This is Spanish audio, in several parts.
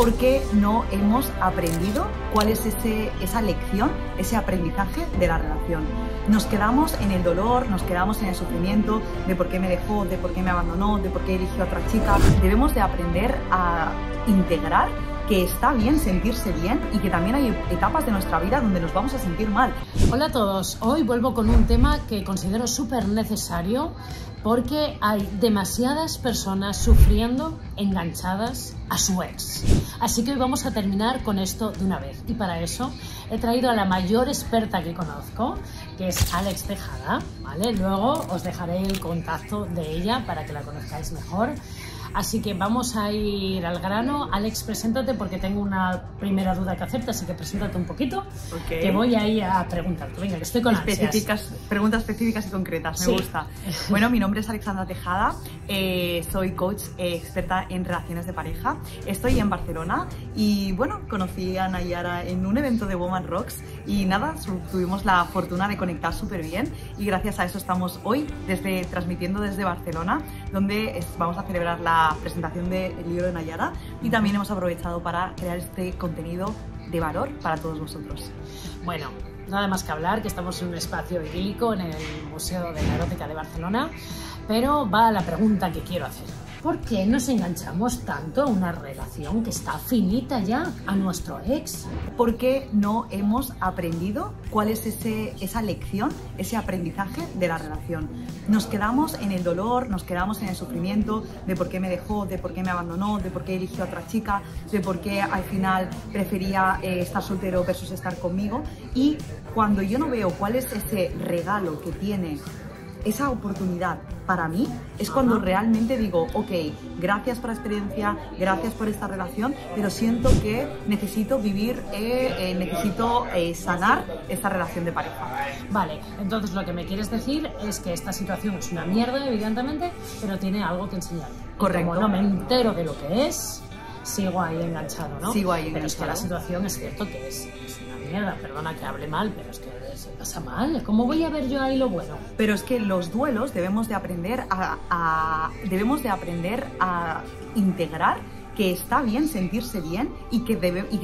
porque no hemos aprendido cuál es esa lección, ese aprendizaje de la relación. Nos quedamos en el dolor, nos quedamos en el sufrimiento de por qué me dejó, de por qué me abandonó, de por qué eligió a otra chica. Debemos de aprender a integrar que está bien sentirse bien y que también hay etapas de nuestra vida donde nos vamos a sentir mal. Hola a todos, hoy vuelvo con un tema que considero súper necesario porque hay demasiadas personas sufriendo enganchadas a su ex. Así que hoy vamos a terminar con esto de una vez y para eso he traído a la mayor experta que conozco, que es Alex Tejada, ¿vale? Luego os dejaré el contacto de ella para que la conozcáis mejor. Así que vamos a ir al grano. Alex, preséntate porque tengo una primera duda que hacerte, así que preséntate un poquito, okay, que voy ahí a preguntarte. Venga, que estoy con específicas, preguntas específicas y concretas, sí. Me gusta. Bueno, mi nombre es Alexandra Tejada, soy coach experta en relaciones de pareja. Estoy en Barcelona y, bueno, conocí a Nayara en un evento de Woman Rocks y nada, tuvimos la fortuna de conectar súper bien y gracias a eso estamos hoy transmitiendo desde Barcelona, donde vamos a celebrar la presentación del libro de Nayara y también hemos aprovechado para crear este contenido de valor para todos vosotros. Bueno, nada más que hablar, que estamos en un espacio idílico en el Museo de la Erótica de Barcelona, pero va la pregunta que quiero hacer. ¿Por qué nos enganchamos tanto a una relación que está finita ya, a nuestro ex? Porque no hemos aprendido cuál es esa lección, ese aprendizaje de la relación. Nos quedamos en el dolor, nos quedamos en el sufrimiento de por qué me dejó, de por qué me abandonó, de por qué eligió a otra chica, de por qué al final prefería estar soltero versus estar conmigo. Y cuando yo no veo cuál es ese regalo que tiene esa oportunidad para mí, es cuando realmente digo, ok, gracias por la experiencia, gracias por esta relación, pero siento que necesito vivir, necesito sanar esta relación de pareja. Vale, entonces lo que me quieres decir es que esta situación es una mierda, evidentemente, pero tiene algo que enseñarme. Correcto. Como no me entero de lo que es, sigo ahí enganchado, ¿no? Sigo ahí enganchado. Pero es que la situación es cierto que es una mierda, perdona que hable mal, pero es que se pasa mal. ¿Cómo voy a ver yo ahí lo bueno? Pero es que los duelos debemos de aprender a integrar que está bien sentirse bien y que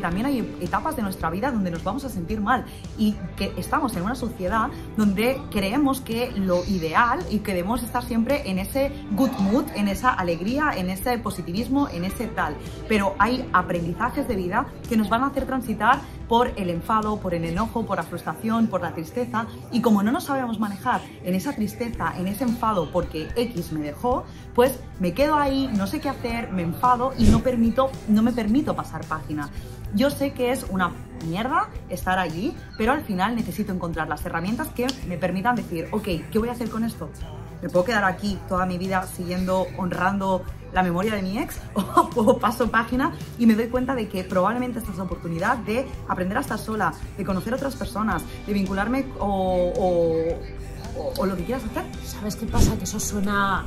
también hay etapas de nuestra vida donde nos vamos a sentir mal y que estamos en una sociedad donde creemos que lo ideal y que debemos estar siempre en ese good mood, en esa alegría, en ese positivismo, en ese tal. Pero hay aprendizajes de vida que nos van a hacer transitar por el enfado, por el enojo, por la frustración, por la tristeza y como no nos sabemos manejar en esa tristeza, en ese enfado porque X me dejó, pues me quedo ahí, no sé qué hacer, me enfado y no me permito pasar página. Yo sé que es una mierda estar allí, pero al final necesito encontrar las herramientas que me permitan decir, ok, ¿qué voy a hacer con esto? ¿Me puedo quedar aquí toda mi vida siguiendo, honrando la memoria de mi ex? O paso página y me doy cuenta de que probablemente esta es la oportunidad de aprender a estar sola, de conocer a otras personas, de vincularme o lo que quieras hacer. ¿Sabes qué pasa? Que eso suena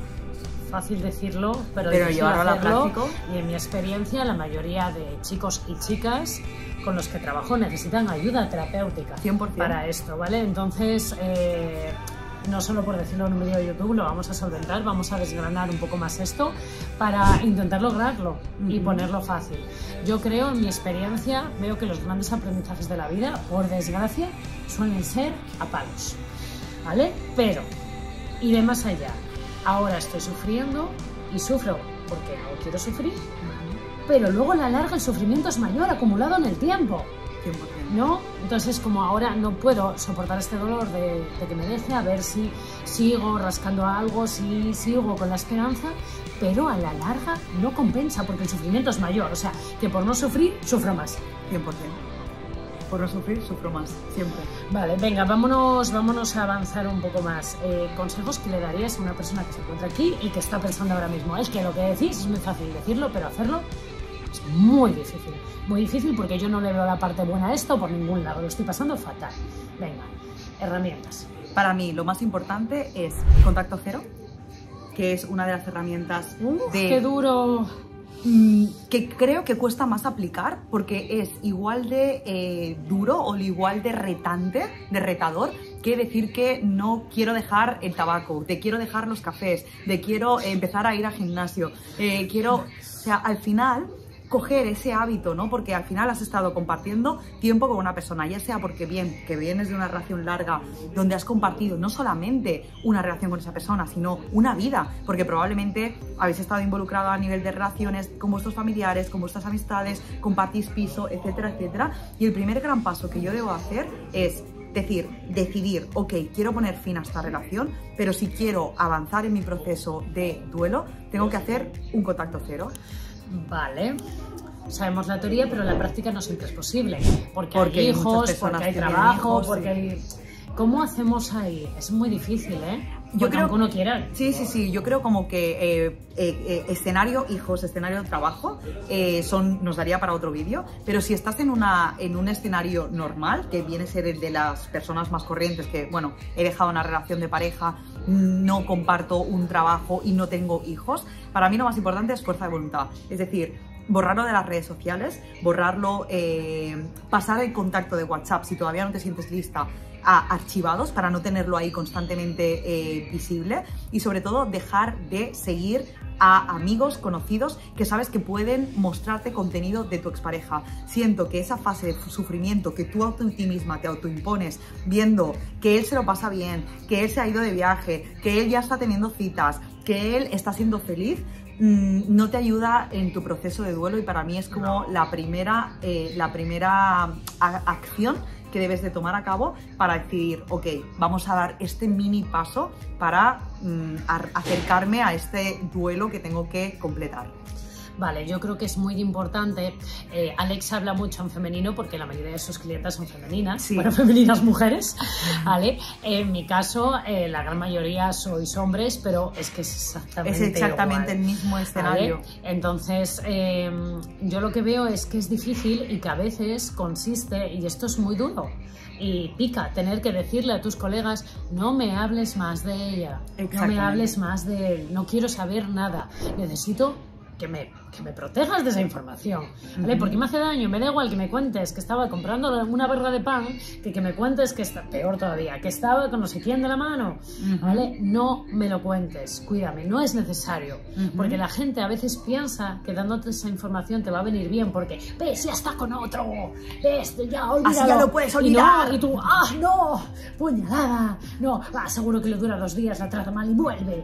fácil decirlo, pero llevarlo a la práctica. Y en mi experiencia, la mayoría de chicos y chicas con los que trabajo necesitan ayuda terapéutica 100%. Para esto, ¿vale? Entonces, no solo por decirlo en un vídeo de YouTube, lo vamos a solventar, vamos a desgranar un poco más esto para intentar lograrlo y ponerlo fácil. Yo creo, en mi experiencia, veo que los grandes aprendizajes de la vida, por desgracia, suelen ser a palos, ¿vale? Pero iré más allá. Ahora estoy sufriendo y sufro porque no quiero sufrir, pero luego a la larga el sufrimiento es mayor, acumulado en el tiempo. 100%. ¿No? Entonces, como ahora no puedo soportar este dolor de que me deje, a ver si sigo rascando algo, si sigo con la esperanza, pero a la larga no compensa porque el sufrimiento es mayor, o sea, que por no sufrir, sufro más. 100%. Por no sufrir, sufro más, siempre. Vale, venga, vámonos a avanzar un poco más. Consejos que le darías a una persona que se encuentra aquí y que está pensando ahora mismo. Es que lo que decís es muy fácil decirlo, pero hacerlo es muy difícil. Muy difícil porque yo no le veo la parte buena a esto por ningún lado. Lo estoy pasando fatal. Venga, herramientas. Para mí, lo más importante es contacto cero, que es una de las herramientas de... ¡Qué duro! Que creo que cuesta más aplicar porque es igual de duro o igual de retante, de retador, que decir que no quiero dejar el tabaco, te quiero dejar los cafés, te quiero empezar a ir al gimnasio, quiero... O sea, al final... coger ese hábito, ¿no? Porque al final has estado compartiendo tiempo con una persona, ya sea porque que vienes de una relación larga donde has compartido no solamente una relación con esa persona, sino una vida, porque probablemente habéis estado involucrado a nivel de relaciones con vuestros familiares, con vuestras amistades, compartís piso, etcétera, etcétera. Y el primer gran paso que yo debo hacer es decidir, ok, quiero poner fin a esta relación, pero si quiero avanzar en mi proceso de duelo, tengo que hacer un contacto cero. Vale. Sabemos la teoría, pero en la práctica no siempre es posible. Porque hay hijos, porque hay trabajo, hijos, porque hay... ¿Cómo hacemos ahí? Es muy difícil, ¿eh? Yo creo que uno quiera. Sí, sí, sí. Yo creo como que escenario hijos, escenario trabajo, nos daría para otro vídeo. Pero si estás en un escenario normal, que viene a ser el de las personas más corrientes, que bueno, he dejado una relación de pareja, no comparto un trabajo y no tengo hijos, para mí lo más importante es fuerza de voluntad. Es decir, borrarlo de las redes sociales, borrarlo, pasar el contacto de WhatsApp, si todavía no te sientes lista, a archivados para no tenerlo ahí constantemente visible, y sobre todo dejar de seguir a amigos, conocidos, que sabes que pueden mostrarte contenido de tu expareja. Siento que esa fase de sufrimiento que tú a ti misma te autoimpones, viendo que él se lo pasa bien, que él se ha ido de viaje, que él ya está teniendo citas, que él está siendo feliz, no te ayuda en tu proceso de duelo, y para mí es como la primera acción que debes de tomar a cabo para decidir, ok, vamos a dar este mini paso para acercarme a este duelo que tengo que completar. Vale, yo creo que es muy importante. Alex habla mucho en femenino porque la mayoría de sus clientas son femeninas, sí. Bueno, femeninas mujeres, ¿vale? En mi caso, la gran mayoría sois hombres, pero es que es exactamente igual. El mismo escenario. ¿Vale? Entonces, yo lo que veo es que es difícil y que a veces consiste, y esto es muy duro, y pica tener que decirle a tus colegas, no me hables más de ella, no me hables más de él, no quiero saber nada, necesito que me protejas de esa información, ¿vale? Porque me hace daño, me da igual que me cuentes que estaba comprando una barra de pan, que me cuentes que está peor todavía, que estaba con no sé quién de la mano, ¿vale? No me lo cuentes, cuídame, no es necesario, porque la gente a veces piensa que dándote esa información te va a venir bien, porque ves, ya está con otro, ves, ya olvídalo, así ya lo puedes olvidar, y tú, ah, no, puñalada, no, ah, seguro que le dura 2 días, la trata mal y vuelve.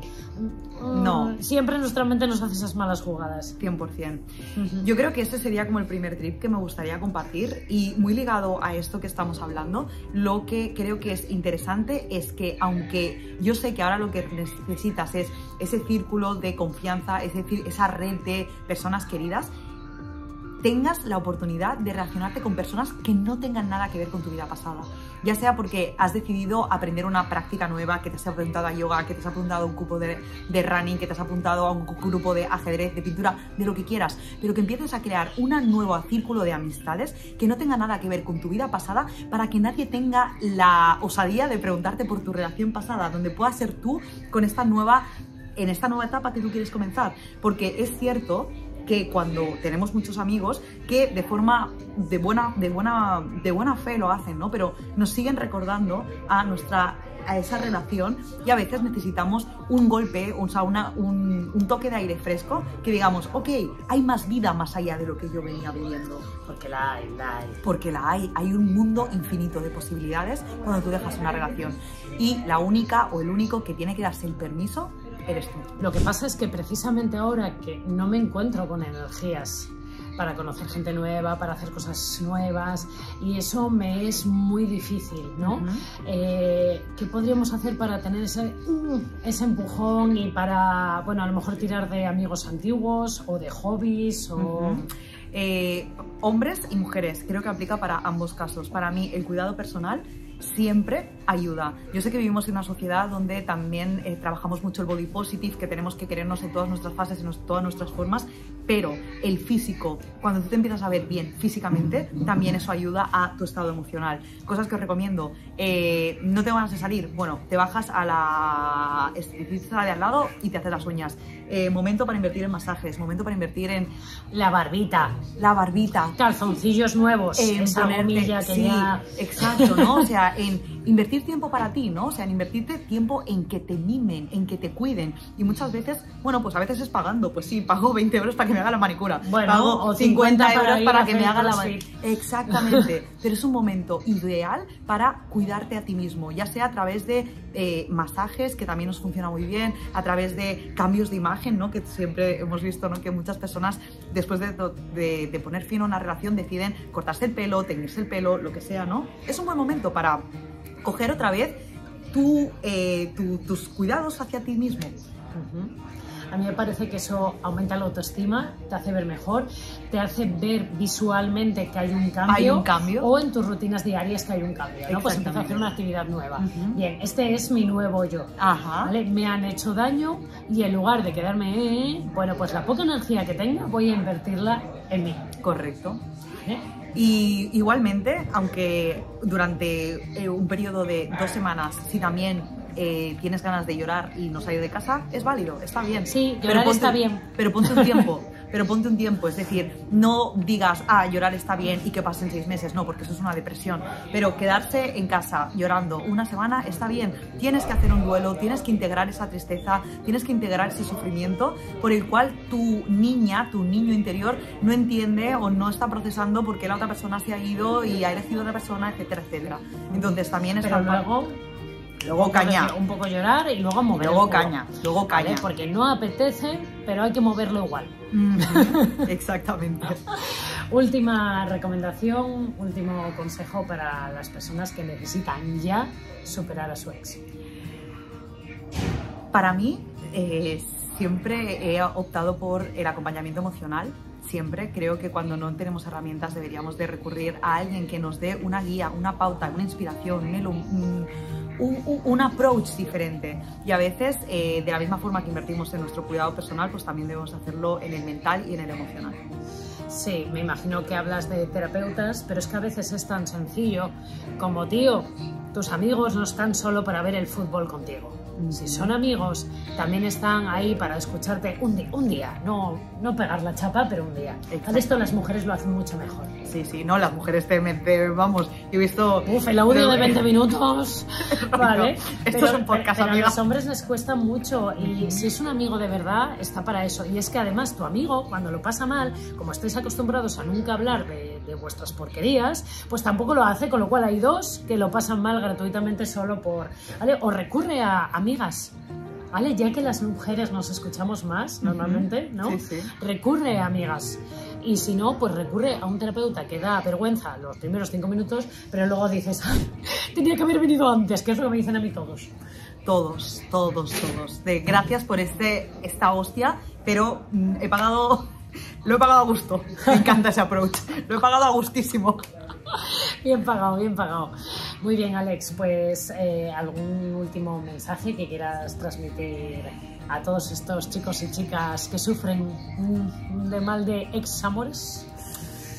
No, siempre nuestra mente nos hace esas malas jugadas. 100%. Yo creo que este sería como el primer tip que me gustaría compartir, y muy ligado a esto que estamos hablando, lo que creo que es interesante es que, aunque yo sé que ahora lo que necesitas es ese círculo de confianza, esa red de personas queridas, tengas la oportunidad de relacionarte con personas que no tengan nada que ver con tu vida pasada. Ya sea porque has decidido aprender una práctica nueva, que te has apuntado a yoga, que te has apuntado a un grupo de running, que te has apuntado a un grupo de ajedrez, de pintura, de lo que quieras, pero que empieces a crear un nuevo círculo de amistades que no tenga nada que ver con tu vida pasada, para que nadie tenga la osadía de preguntarte por tu relación pasada, donde puedas ser tú con en esta nueva etapa que tú quieres comenzar. Porque es cierto que cuando tenemos muchos amigos que de forma de buena fe lo hacen, ¿no? Pero nos siguen recordando a esa relación, y a veces necesitamos un golpe, o sea, un toque de aire fresco, que digamos, ok, hay más vida más allá de lo que yo venía viviendo. Porque la hay. Porque la hay un mundo infinito de posibilidades cuando tú dejas una relación, y la única o el único que tiene que darse el permiso eres tú. Lo que pasa es que precisamente ahora que no me encuentro con energías para conocer gente nueva, para hacer cosas nuevas, y eso me es muy difícil, ¿no? ¿Qué podríamos hacer para tener ese empujón, y para, bueno, a lo mejor tirar de amigos antiguos o de hobbies o... hombres y mujeres, creo que aplica para ambos casos. Para mí el cuidado personal siempre ayuda. Yo sé que vivimos en una sociedad donde también trabajamos mucho el body positive, que tenemos que querernos en todas nuestras fases, en todas nuestras formas, pero el físico, cuando tú te empiezas a ver bien físicamente, también eso ayuda a tu estado emocional. Cosas que os recomiendo, no te vas a salir, bueno, te bajas a la esteticista de al lado y te haces las uñas. Momento para invertir en masajes, momento para invertir en la barbita, calzoncillos nuevos, esa gomilla que ya... exacto, ¿no? O sea, en invertir invertir tiempo para ti, ¿no? O sea, en invertirte tiempo en que te mimen, en que te cuiden. Y muchas veces, bueno, pues a veces es pagando. Pues sí, pago 20 euros para que me haga la manicura. Bueno, pago 50 euros para que me haga la manicura. Exactamente. Pero es un momento ideal para cuidarte a ti mismo, ya sea a través de masajes, que también nos funciona muy bien, a través de cambios de imagen, ¿no? Que siempre hemos visto, ¿no?, que muchas personas después de poner fin a una relación deciden cortarse el pelo, teñirse el pelo, lo que sea, ¿no? Es un buen momento para coger otra vez tus cuidados hacia ti mismo. A mí me parece que eso aumenta la autoestima, te hace ver mejor, te hace ver visualmente que hay un cambio o en tus rutinas diarias que hay un cambio, ¿no? Pues empieza a hacer una actividad nueva. Bien, este es mi nuevo yo. ¿Vale? Me han hecho daño y en lugar de quedarme, bueno, pues la poca energía que tenga voy a invertirla en mí. Correcto. ¿Vale? Y igualmente, aunque durante un periodo de 2 semanas, si también tienes ganas de llorar y no salir de casa, es válido, está bien. Sí, llorar está bien. Pero ponte un tiempo. Pero ponte un tiempo, es decir, no digas, ah, llorar está bien y que pasen 6 meses, no, porque eso es una depresión. Pero quedarse en casa llorando 1 semana está bien. Tienes que hacer un duelo, tienes que integrar esa tristeza, tienes que integrar ese sufrimiento por el cual tu niña, tu niño interior no entiende o no está procesando porque la otra persona se ha ido y ha elegido a otra persona, etcétera, etcétera. Entonces también es algo... Luego caña. Un poco llorar y luego mover. Luego caña. Luego caña. ¿Vale? Porque no apetece, pero hay que moverlo igual. Exactamente. Última recomendación, último consejo para las personas que necesitan ya superar a su ex. Para mí, siempre he optado por el acompañamiento emocional. Siempre creo que cuando no tenemos herramientas deberíamos de recurrir a alguien que nos dé una guía, una pauta, una inspiración, un approach diferente. Y a veces, de la misma forma que invertimos en nuestro cuidado personal, pues también debemos hacerlo en el mental y en el emocional. Sí, me imagino que hablas de terapeutas, pero es que a veces es tan sencillo como, tío, tus amigos no están solo para ver el fútbol contigo. Si son amigos, también están ahí para escucharte un día. No pegar la chapa, pero un día. Esto las mujeres lo hacen mucho mejor. Sí, no, las mujeres vamos, yo he visto... Uf, el audio de 20 minutos, vale. Esto es un podcast, amiga. Pero a los hombres les cuesta mucho y si es un amigo de verdad, está para eso. Y es que además tu amigo, cuando lo pasa mal, como estáis acostumbrados a nunca hablar de vuestras porquerías, pues tampoco lo hace, con lo cual hay dos que lo pasan mal gratuitamente solo por... ¿vale? O recurre a amigas, ¿vale? Ya que las mujeres nos escuchamos más normalmente, ¿no? Sí. Recurre a amigas. Y si no, pues recurre a un terapeuta que da vergüenza los primeros 5 minutos, pero luego dices, ¡ay, tenía que haber venido antes! Que es lo que me dicen a mí todos. Todos. Gracias por esta hostia, pero lo he pagado a gusto. Me encanta ese approach. Lo he pagado a gustísimo. Bien pagado. Muy bien, Alex, pues algún último mensaje que quieras transmitir a todos estos chicos y chicas que sufren de mal de ex amores.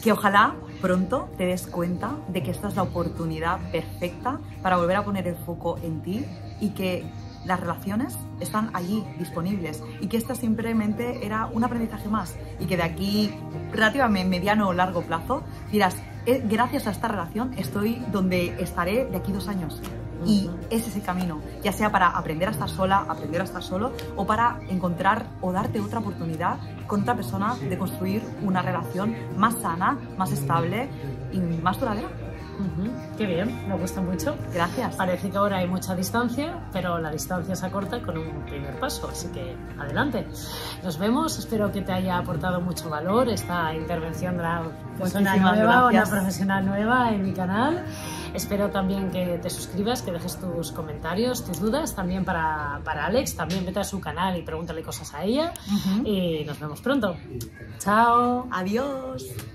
Que ojalá pronto te des cuenta de que esta es la oportunidad perfecta para volver a poner el foco en ti y que las relaciones están allí disponibles y que esta simplemente era un aprendizaje más y que de aquí relativamente mediano o largo plazo dirás, gracias a esta relación estoy donde estaré de aquí 2 años. Y es ese camino, ya sea para aprender a estar sola, aprender a estar solo o para encontrar o darte otra oportunidad con otra persona de construir una relación más sana, más estable y más duradera. Qué bien, me gusta mucho. Gracias. Parece que ahora hay mucha distancia, pero la distancia se acorta con un primer paso, así que adelante. Nos vemos, espero que te haya aportado mucho valor esta intervención de una persona nueva, una profesional nueva en mi canal. Espero también que te suscribas, que dejes tus comentarios, tus dudas, también para Alex, también vete a su canal y pregúntale cosas a ella. Y nos vemos pronto. Chao. Adiós.